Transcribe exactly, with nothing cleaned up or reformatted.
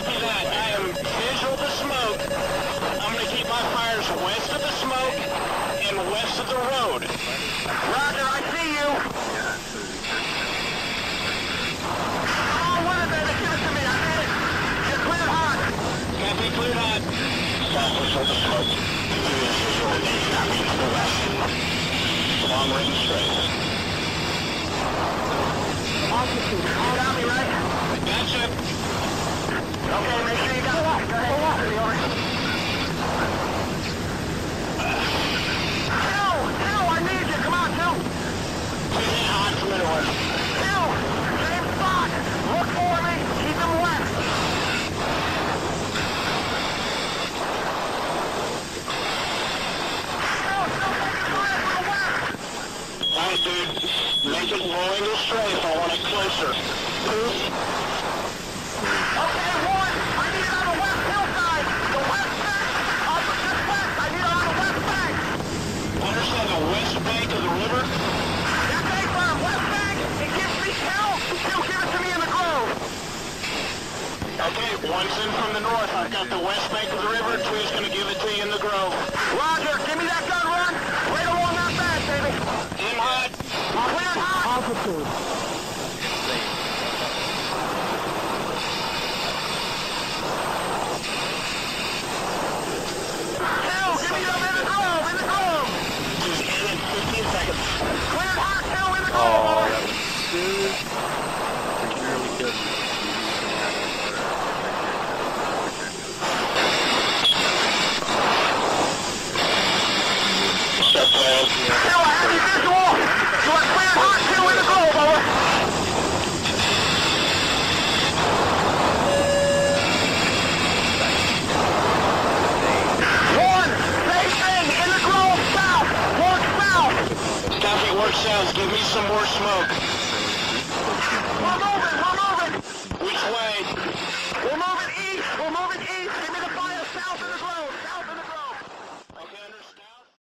Copy that. I am visual to smoke. I'm going to keep my fires west of the smoke and west of the road. Roger, I see you. Oh, what is that? Give it to me. I had it. You're cleared hot. Copy, cleared hot. Southwest of the smoke. Copy to the west. Long range straight. Altitude. You got me, right? Gotcha. Okay, make sure you got it. Go ahead. Go ahead. Phil! Phil, I need you. Come on, Phil. I'm coming over. Phil! Same spot. Look for me. Keep him west. Phil, Phil, take a turn to the west. All right, dude. Make it low angle straight if I want it closer. Please. One's in from the north. I've got the west bank of the river. Two's going to give it to you in the grove. Roger. Give me that gun, Ron. Right along that back, baby. In hot. Clear hot. Altitude. Phil, give me them in the grove. In the grove. Just get in fifteen seconds. Clear hot, Phil, in the grove. Oh, that was good. Really good. Give me some more smoke. I'm moving, I'm moving. Which way?